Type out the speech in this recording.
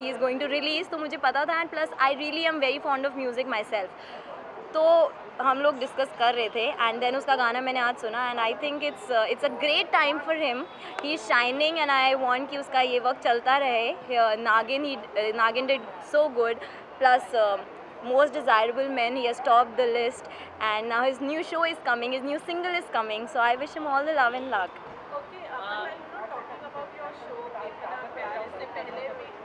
He is going to release, तो मुझे पता था and plus I really am very fond of music myself. तो हम लोग discuss कर रहे थे and then उसका गाना मैंने आज सुना and I think it's a great time for him. He is shining and I want कि उसका ये work चलता रहे. Nagin did so good. Plus most desirable men, he has topped the list and now his new show is coming, his new single is coming. So I wish him all the love and luck. Okay, I'm not talking about your show.